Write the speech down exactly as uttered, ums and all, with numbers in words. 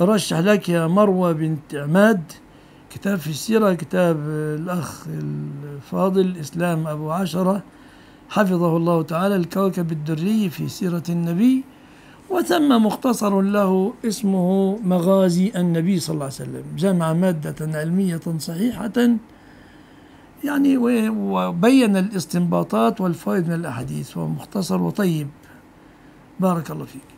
أرشح لك يا مروة بنت عماد كتاب في السيرة، كتاب الأخ الفاضل إسلام أبو عشرة حفظه الله تعالى، الكوكب الدري في سيرة النبي، وثم مختصر له اسمه مغازي النبي صلى الله عليه وسلم، جمع مادة علمية صحيحة يعني، وبين الاستنباطات والفائد من الأحاديث، ومختصر وطيب. بارك الله فيك.